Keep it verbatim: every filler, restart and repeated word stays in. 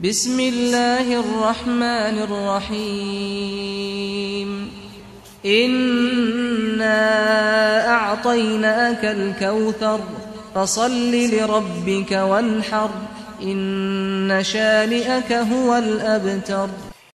بسم الله الرحمن الرحيم إنا أعطيناك الكوثر فصل لربك وانحر إن شانئك هو الأبتر.